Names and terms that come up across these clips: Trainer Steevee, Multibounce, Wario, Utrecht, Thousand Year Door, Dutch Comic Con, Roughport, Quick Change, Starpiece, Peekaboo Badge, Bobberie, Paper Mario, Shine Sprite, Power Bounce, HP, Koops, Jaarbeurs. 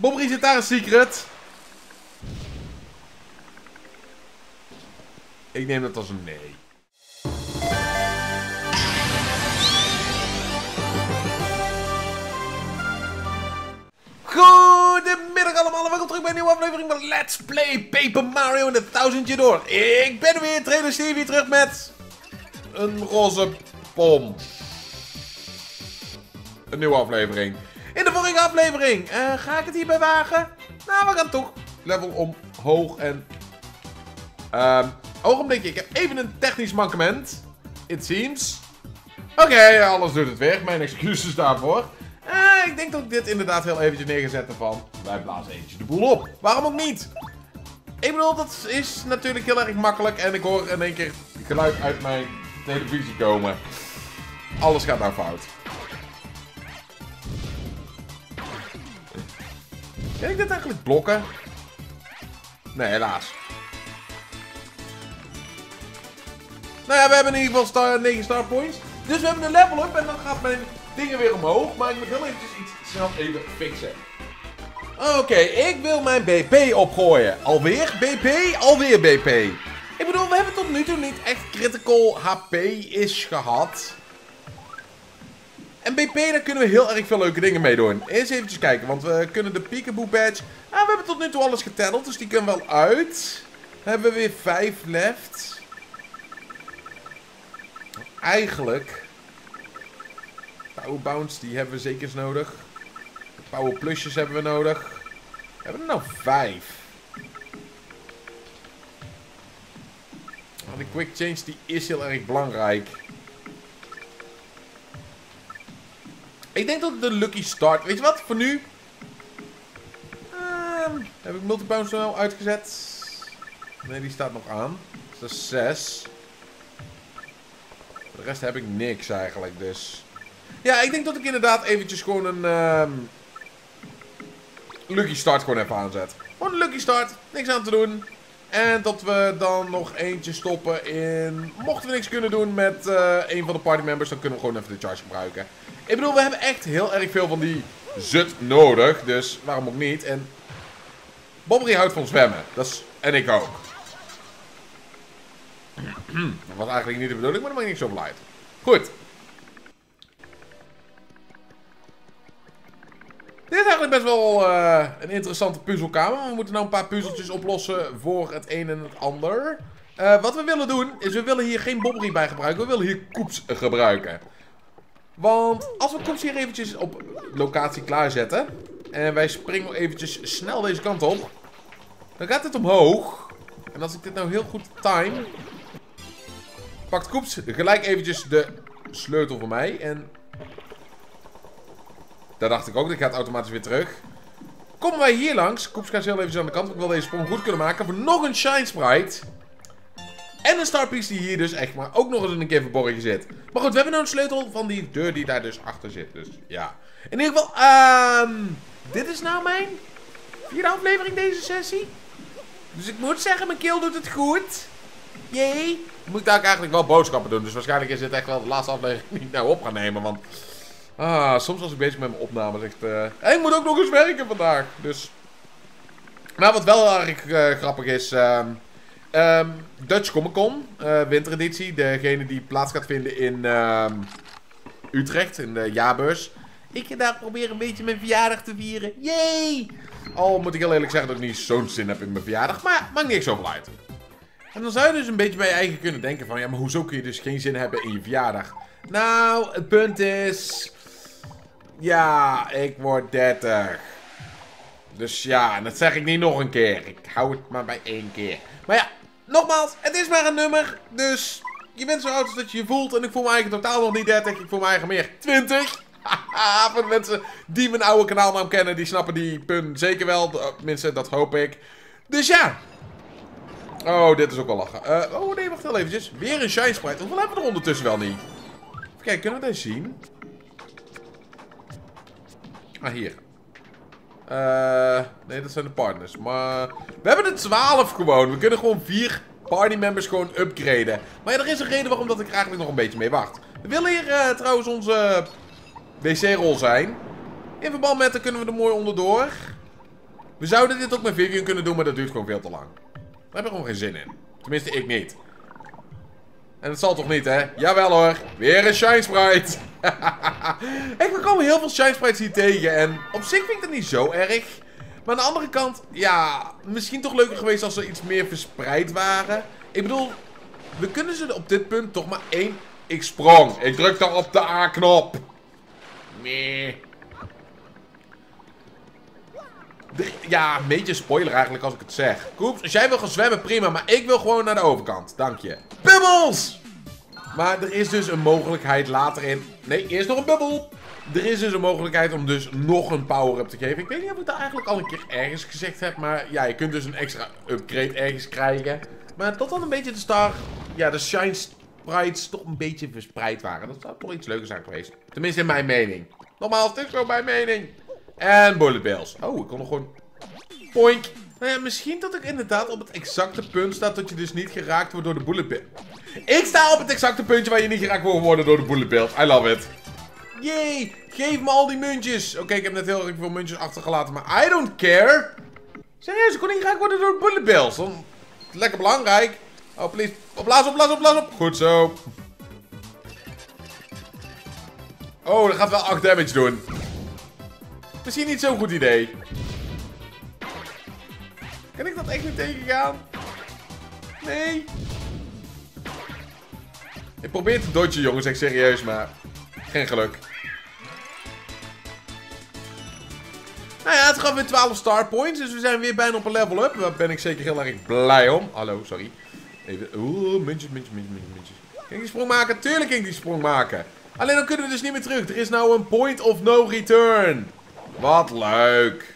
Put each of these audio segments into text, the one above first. Bobberie zit daar een secret. Ik neem dat als een nee. Goedemiddag allemaal en welkom terug bij een nieuwe aflevering van Let's Play Paper Mario en de Thousand Year Door. Ik ben weer Trainer Steevee terug met een roze pom. Een nieuwe aflevering. In de vorige aflevering ga ik het hierbij wagen? Nou, we gaan toch level omhoog en... ogenblikje, ik heb even een technisch mankement. It seems. Oké, alles doet het weg. Mijn excuses daarvoor. Ik denk dat ik dit inderdaad heel eventjes neergezet heb van... Wij blazen eventjes de boel op. Waarom ook niet? Ik bedoel, dat is natuurlijk heel erg makkelijk. En ik hoor in één keer geluid uit mijn televisie komen. Alles gaat nou fout. Kan ik dit eigenlijk blokken? Nee, helaas. Nou ja, we hebben in ieder geval 9 star points. Dus we hebben een level up en dan gaat mijn dingen weer omhoog. Maar ik moet wel eventjes iets snel even fixen. Oké, ik wil mijn BP opgooien. Alweer BP? Alweer BP. Ik bedoel, we hebben tot nu toe niet echt critical HP is gehad. En BP, daar kunnen we heel erg veel leuke dingen mee doen. Eerst eventjes kijken, want we kunnen de Peekaboo Badge... we hebben tot nu toe alles geteld, dus die kunnen wel uit. Dan hebben we weer 5 left. Eigenlijk, Power Bounce, die hebben we zeker nodig. Power Plusjes hebben we nodig. We hebben er nou 5. De Quick Change, die is heel erg belangrijk. Ik denk dat de Lucky Start, weet je wat, voor nu. Heb ik Multibounce nou uitgezet? Nee, die staat nog aan. Dus dat is 6. De rest heb ik niks eigenlijk, dus... Ja, ik denk dat ik inderdaad eventjes gewoon een... Lucky Start gewoon even aanzet. Gewoon een Lucky Start, niks aan te doen. En dat we dan nog eentje stoppen in... Mochten we niks kunnen doen met een van de partymembers, dan kunnen we gewoon even de charge gebruiken. Ik bedoel, we hebben echt heel erg veel van die zut nodig, dus waarom ook niet. En Bobberie houdt van zwemmen, dat is... en ik ook. Dat was eigenlijk niet de bedoeling, maar dat maakt niet zoveel uit. Goed. Dit is eigenlijk best wel een interessante puzzelkamer. We moeten nou een paar puzzeltjes oplossen voor het een en het ander. Wat we willen doen, is we willen hier geen Bobberie bij gebruiken. We willen hier Koops gebruiken. Want als we Koops hier eventjes op locatie klaarzetten. En wij springen eventjes snel deze kant op. Dan gaat het omhoog. En als ik dit nou heel goed time... Pakt Koops gelijk eventjes de sleutel voor mij. En daar dacht ik ook. Dit gaat automatisch weer terug. Komen wij hier langs. Koops gaat heel eventjes aan de kant. Want ik wil deze sprong goed kunnen maken. Voor nog een Shine Sprite. En een Starpiece die hier dus echt maar ook nog eens in een keer verborgen zit. Maar goed, we hebben nou een sleutel van die deur die daar dus achter zit. Dus ja. In ieder geval, dit is nou mijn 4e aflevering deze sessie. Dus ik moet zeggen, mijn keel doet het goed. Jee. Moet ik daar eigenlijk wel boodschappen doen. Dus waarschijnlijk is dit echt wel de laatste aflevering die ik nou op ga nemen. Want soms was ik bezig met mijn opnames. Echt, en ik moet ook nog eens werken vandaag. Dus. Maar wat wel erg grappig is. Dutch Comic Con. Wintereditie. Degene die plaats gaat vinden in Utrecht. In de Jaarbeurs. Ik ga daar proberen een beetje mijn verjaardag te vieren. Yay! Al moet ik heel eerlijk zeggen dat ik niet zo'n zin heb in mijn verjaardag. Maar maakt niks over uit. En dan zou je dus een beetje bij je eigen kunnen denken van... Ja, maar hoezo kun je dus geen zin hebben in je verjaardag? Nou, het punt is... Ja, ik word 30. Dus ja, en dat zeg ik niet nog een keer. Ik hou het maar bij 1 keer. Maar ja, nogmaals, het is maar een nummer. Dus je bent zo oud als dat je je voelt. En ik voel me eigenlijk totaal nog niet 30. Ik voel me eigenlijk meer 20. Haha, voor de mensen die mijn oude kanaalnaam kennen... Die snappen die pun zeker wel. Tenminste, dat hoop ik. Dus ja... Oh, dit is ook wel lachen. Oh nee, wacht heel eventjes. Weer een Shine Sprite. Hoeveel hebben we er ondertussen wel niet? Even kijken, kunnen we deze zien? Ah, hier. Nee, dat zijn de partners. Maar we hebben er 12 gewoon. We kunnen gewoon 4 partymembers gewoon upgraden. Maar ja, er is een reden waarom dat ik er eigenlijk nog een beetje mee wacht. We willen hier trouwens onze wc-rol zijn. In verband met, daar kunnen we er mooi onderdoor. We zouden dit ook met Vivian kunnen doen, maar dat duurt gewoon veel te lang. Daar heb ik gewoon geen zin in. Tenminste, ik niet. En dat zal toch niet, hè? Jawel hoor. Weer een Shine Sprite. Ik kwam heel veel Shine Sprites hier tegen. En op zich vind ik dat niet zo erg. Maar aan de andere kant, ja, misschien toch leuker geweest als ze iets meer verspreid waren. Ik bedoel, we kunnen ze op dit punt toch maar één... Ik sprong. Ik druk daar op de A-knop. Nee. Ja, een beetje spoiler eigenlijk als ik het zeg. Koops, als jij wil gaan zwemmen, prima. Maar ik wil gewoon naar de overkant. Dank je. Bubbels! Maar er is dus een mogelijkheid later in... Nee, eerst nog een bubbel. Er is dus een mogelijkheid om dus nog een power-up te geven. Ik weet niet of ik dat eigenlijk al een keer ergens gezegd heb. Maar ja, je kunt dus een extra upgrade ergens krijgen. Maar tot dan een beetje de star... Ja, de Shine Sprites toch een beetje verspreid waren. Dat zou toch iets leuker zijn geweest. Tenminste in mijn mening. Nogmaals, dit is gewoon mijn mening. En bullet bills. Oh, ik kon nog gewoon... Poink. Nou ja, misschien dat ik inderdaad op het exacte punt sta dat je dus niet geraakt wordt door de bullet bills. Ik sta op het exacte puntje waar je niet geraakt wordt worden door de bullet bills. I love it. Yay, geef me al die muntjes. Oké, ik heb net heel erg veel muntjes achtergelaten, maar I don't care. Serieus, ik kon niet geraakt worden door de bullet bills. Dan... Lekker belangrijk. Oh, please. Opblaas, opblaas, opblaas, op. Goed zo. Oh, dat gaat wel 8 damage doen. Misschien niet zo'n goed idee. Kan ik dat echt niet tegengaan? Nee. Ik probeer te dodgen, jongens. Echt serieus, maar... Geen geluk. Nou ja, het gaat weer 12 star points. Dus we zijn weer bijna op een level up. Daar ben ik zeker heel erg blij om. Hallo, sorry. Even... Oeh, muntjes. Kan ik die sprong maken? Tuurlijk kan ik die sprong maken. Alleen dan kunnen we dus niet meer terug. Er is nou een point of no return. Wat leuk.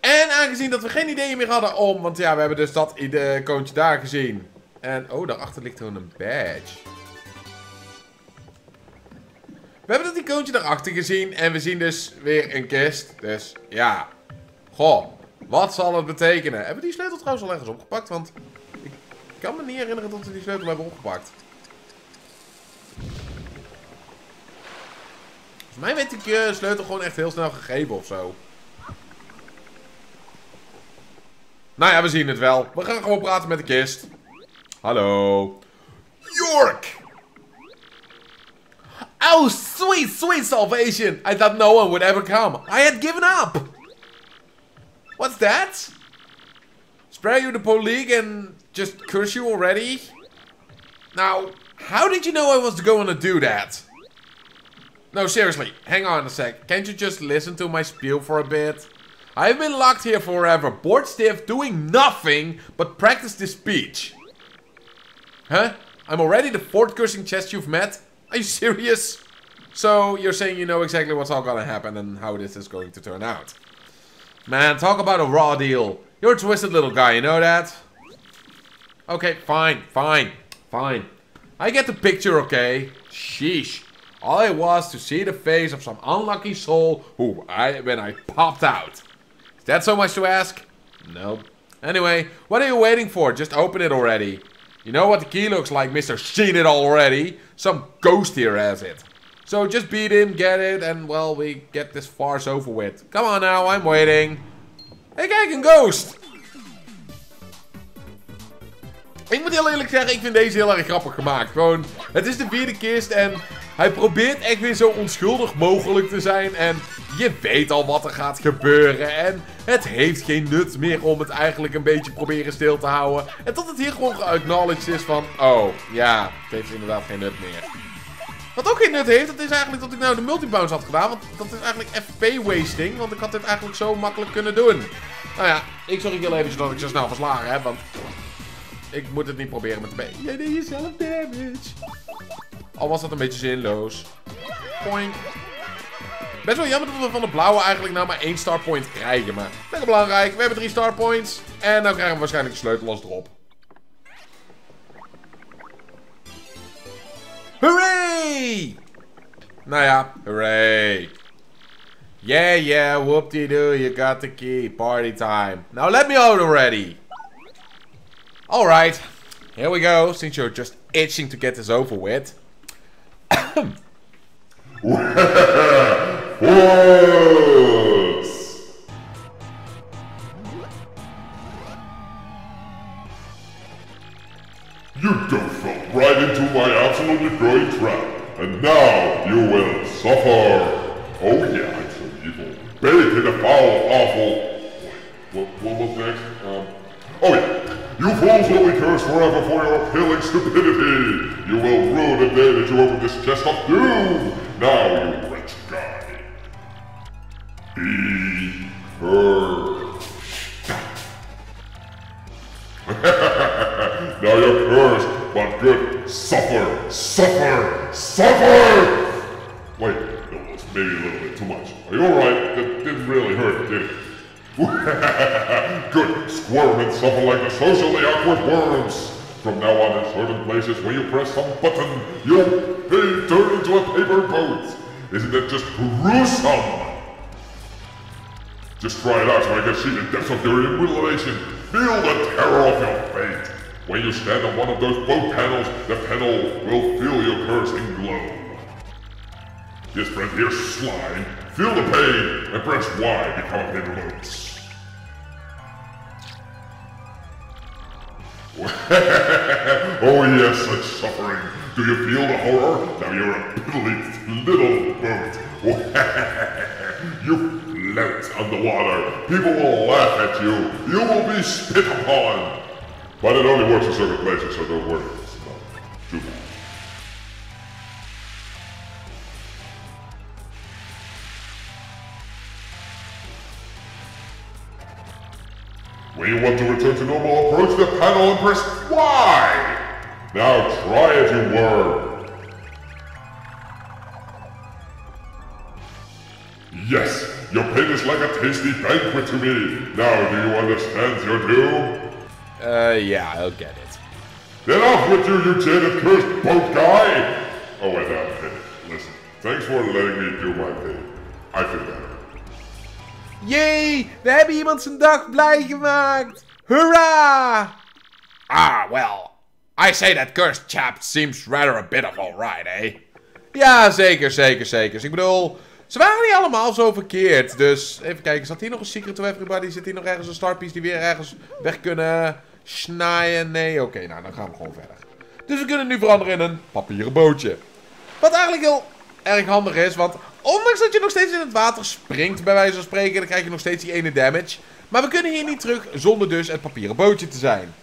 En aangezien dat we geen ideeën meer hadden om... Want ja, we hebben dus dat icoontje daar gezien. En oh, daarachter ligt gewoon een badge. We hebben dat icoontje daarachter gezien. En we zien dus weer een kist. Dus ja. Goh. Wat zal het betekenen? Hebben we die sleutel trouwens al ergens opgepakt? Want ik kan me niet herinneren dat we die sleutel hebben opgepakt. Volgens mij weet ik je sleutel gewoon echt heel snel gegeven of zo. Nou ja, we zien het wel. We gaan gewoon praten met de kist. Hallo. York! Oh, sweet, sweet salvation! I thought no one would ever come. I had given up! What's that? Spare you the police and just curse you already? Now, how did you know I was going to do that? No, seriously, hang on a sec. Can't you just listen to my spiel for a bit? I've been locked here forever, bored stiff, doing nothing but practice this speech. Huh? I'm already the 4th cursing chest you've met? Are you serious? So, you're saying you know exactly what's all gonna happen and how this is going to turn out. Man, talk about a raw deal. You're a twisted little guy, you know that? Okay, fine. I get the picture, okay? Sheesh. All I was to see the face of some unlucky soul when I popped out. Is that so much to ask? No. Anyway, what are you waiting for? Just open it already. You know what the key looks like, Mr. Seen It Already. Some ghost here has it. So just beat him, get it, and well, we get this farce over with. Come on now, I'm waiting. Hey, kijk, een ghost! Ik moet heel eerlijk zeggen, ik vind deze heel erg grappig gemaakt. Gewoon, het is de 4e kist en hij probeert echt weer zo onschuldig mogelijk te zijn. En je weet al wat er gaat gebeuren. En het heeft geen nut meer om het eigenlijk een beetje proberen stil te houden. En tot het hier gewoon ge-acknowledged is van, oh, ja, het heeft inderdaad geen nut meer. Wat ook geen nut heeft, dat is eigenlijk dat ik nou de multibounce had gedaan. Want dat is eigenlijk FP-wasting. Want ik had dit eigenlijk zo makkelijk kunnen doen. Nou ja, ik zorg heel even dat ik zo snel verslagen heb. Want ik moet het niet proberen met de B. Jij deed jezelf damage. Al was dat een beetje zinloos. Point. Best wel jammer dat we van de blauwe eigenlijk nou maar 1 star point krijgen. Maar lekker belangrijk. We hebben 3 star points. En dan krijgen we waarschijnlijk de sleutel als drop. Hooray! Nou ja, hooray. Yeah, whoop-de-doo, you got the key. Party time. Now let me out already. Alright, here we go. Since you're just itching to get this over with. Bennett hit a foul, awful. What was next? Oh yeah. You fools will be cursed forever for your appealing stupidity. You will ruin the day that you open this chest of doom. Now you wretched guy. Be cursed. Now you're cursed, but good. Suffer, suffer, suffer! Wait, no, that's maybe a little bit too much. Are you alright? That didn't really hurt, did it? Good. Squirm and suffer like the socially awkward worms. From now on, in certain places where you press some button, you'll be turned into a paper boat. Isn't that just gruesome? Just try it out so I can see the depths of your humiliation. Feel the terror of your fate. When you stand on one of those boat panels, the panel will feel your cursing glow. Just press here, slime, feel the pain, and press Y to become a paper boat. Oh yes, such suffering. Do you feel the horror? Now you're a piddly little boat. You float underwater. People will laugh at you. You will be spit upon. But it only works in certain places, so don't worry. It's not too bad. When you want to return to normal, approach the panel and press Y! Now try it, you worm! Yes! Your pain is like a tasty banquet to me! Now do you understand your doom? Yeah, I'll get it. Then off with you, you jaded cursed boat guy! Oh, wait, now, listen. Thanks for letting me do my thing. I feel better. Yay! We hebben iemand zijn dag blij gemaakt! Hoorah! Ah, well. I say that cursed chap seems rather a bit of alright, eh? Ja, zeker, zeker, zeker. Ik bedoel, ze waren niet allemaal zo verkeerd. Dus, even kijken. Zat hier nog een secret to everybody? Zit hier nog ergens een starpiece die weer ergens weg kunnen snijden? Nee, oké, nou, dan gaan we gewoon verder. Dus we kunnen nu veranderen in een papieren bootje. Wat eigenlijk heel erg handig is, want ondanks dat je nog steeds in het water springt, bij wijze van spreken, dan krijg je nog steeds die ene damage. Maar we kunnen hier niet terug zonder dus het papieren bootje te zijn.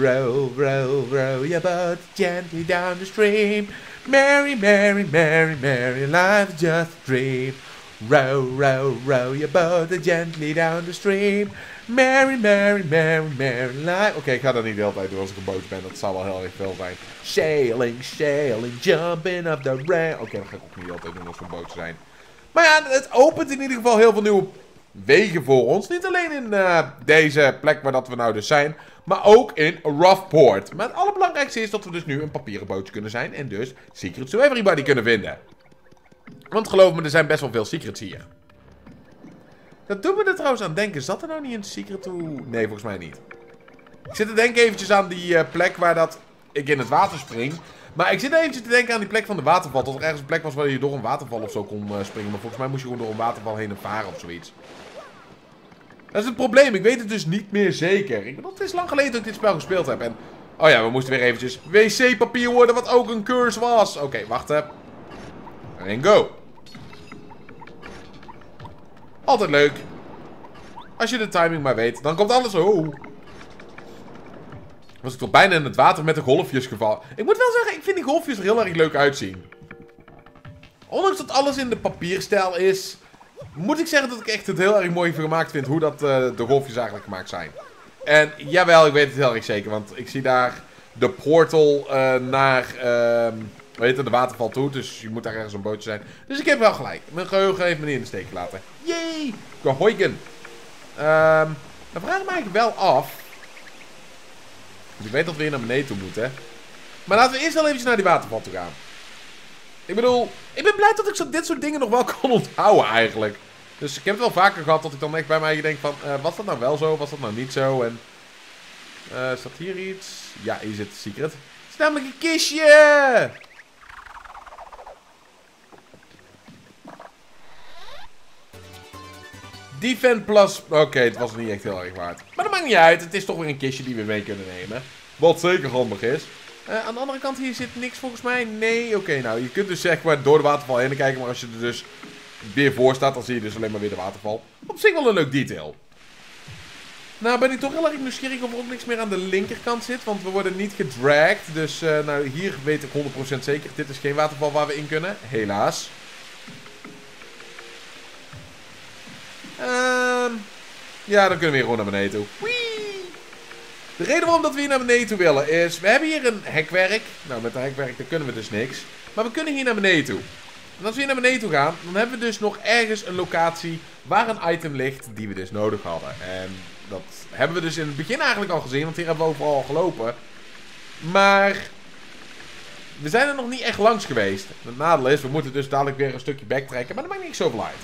Row, row, row your boat gently down the stream. Merry, merry, merry, merry, life's just a dream. Row, row, row your boat gently down the stream. Merry, merry, merry, merry, life. Oké, ik ga dat niet de hele tijd doen als ik een boot ben. Dat zou wel heel erg veel zijn. Sailing, sailing, jumping up the rail. Oké, dat ga ik ook niet altijd doen als we een boot zijn. Maar ja, het opent in ieder geval heel veel nieuwe wegen voor ons. Niet alleen in deze plek waar dat we nou dus zijn, maar ook in Roughport. Maar het allerbelangrijkste is dat we dus nu een papieren bootje kunnen zijn en dus secrets to everybody kunnen vinden. Want geloof me, er zijn best wel veel secrets hier. Dat doet me er trouwens aan denken. Zat er nou niet een secret to... Nee, volgens mij niet. Ik zit te denken eventjes aan die plek waar dat ik in het water spring. Maar ik zit eventjes te denken aan die plek van de waterval. Dat er ergens een plek was waar je door een waterval of zo kon springen. Maar volgens mij moest je gewoon door een waterval heen en varen of zoiets. Dat is het probleem. Ik weet het dus niet meer zeker. Ik bedoel, het is lang geleden dat ik dit spel gespeeld heb. En, oh ja, we moesten weer eventjes wc-papier worden, wat ook een curse was. Oké, wacht even. En go. Altijd leuk. Als je de timing maar weet, dan komt alles. Oh. Was ik toch bijna in het water met de golfjes gevallen. Ik moet wel zeggen, ik vind die golfjes er heel erg leuk uitzien. Ondanks dat alles in de papierstijl is, moet ik zeggen dat ik echt het heel erg mooi gemaakt vind hoe dat de golfjes eigenlijk gemaakt zijn. En jawel, ik weet het heel erg zeker, want ik zie daar de portal naar... weet je, de waterval toe, dus je moet daar ergens een bootje zijn. Dus ik heb wel gelijk. Mijn geheugen heeft me niet in de steek gelaten. Yay! Gehoiken! Dan vraag ik me eigenlijk wel af. Ik weet dat we hier naar beneden toe moeten. Maar laten we eerst wel eventjes naar die waterval toe gaan. Ik bedoel, ik ben blij dat ik dit soort dingen nog wel kan onthouden eigenlijk. Dus ik heb het wel vaker gehad dat ik dan echt bij mij denk van, was dat nou wel zo, was dat nou niet zo? En staat hier iets? Ja, hier zit het secret. Het is namelijk een kistje! Defend plus... Oké, het was niet echt heel erg waard. Maar dat maakt niet uit. Het is toch weer een kistje die we mee kunnen nemen. Wat zeker handig is. Aan de andere kant hier zit niks volgens mij. Nee, oké. Nou, je kunt dus zeg maar door de waterval heen kijken. Maar als je er dus weer voor staat, dan zie je dus alleen maar weer de waterval. Op zich wel een leuk detail. Nou ben ik toch heel erg nieuwsgierig of er ook niks meer aan de linkerkant zit. Want we worden niet gedragged. Dus nou, hier weet ik 100% zeker. Dit is geen waterval waar we in kunnen. Helaas. Ja, dan kunnen we hier gewoon naar beneden toe. Whee! De reden waarom dat we hier naar beneden toe willen is... We hebben hier een hekwerk. Nou, met een hekwerk daar kunnen we dus niks. Maar we kunnen hier naar beneden toe. En als we hier naar beneden toe gaan... Dan hebben we dus nog ergens een locatie waar een item ligt die we dus nodig hadden. En... Dat hebben we dus in het begin eigenlijk al gezien, want hier hebben we overal al gelopen. Maar we zijn er nog niet echt langs geweest. Het nadeel is, we moeten dus dadelijk weer een stukje backtracken, maar dat maakt niet zoveel uit.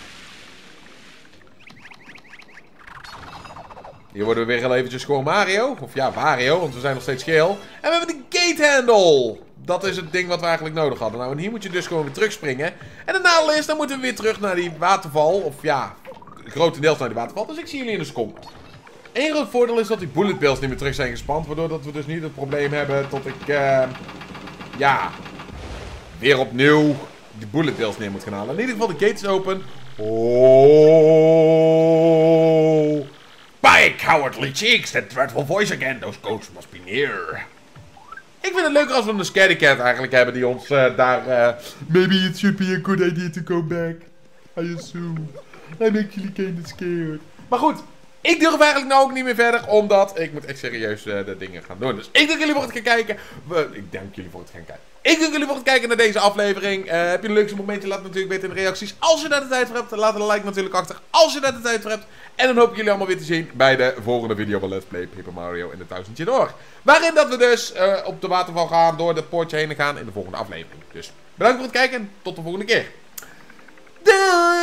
Hier worden we weer heel eventjes gewoon Mario. Of ja, Wario, want we zijn nog steeds geel. En we hebben de gate handle. Dat is het ding wat we eigenlijk nodig hadden. Nou, en hier moet je dus gewoon weer terugspringen. En het nadeel is, dan moeten we weer terug naar die waterval. Of ja, grotendeels naar die waterval. Dus ik zie jullie in de seconde. Eén groot voordeel is dat die bullet bills niet meer terug zijn gespant. Waardoor dat we dus niet het probleem hebben tot ik... ja... Weer opnieuw die bullet bills neer moet gaan halen. In ieder geval, de gate is open. Oh... By cowardly cheeks, that dreadful voice again. Those ghosts must be near. Ik vind het leuker als we een scaredy cat eigenlijk hebben die ons daar... Maybe it should be a good idea to go back. I assume. I'm actually kinda scared. Maar goed... Ik durf eigenlijk nou ook niet meer verder, omdat ik moet echt serieus de dingen gaan doen. Dus ik dank jullie voor het gaan kijken. Ik dank jullie voor het kijken naar deze aflevering. Heb je een leukste momentje? Laat het natuurlijk weten in de reacties. Als je daar de tijd voor hebt, laat een like natuurlijk achter. Als je daar de tijd voor hebt. En dan hoop ik jullie allemaal weer te zien bij de volgende video van Let's Play Paper Mario in de 1000 Year Door. Waarin dat we dus op de waterval gaan, door de poortje heen gaan in de volgende aflevering. Dus bedankt voor het kijken en tot de volgende keer. Doei!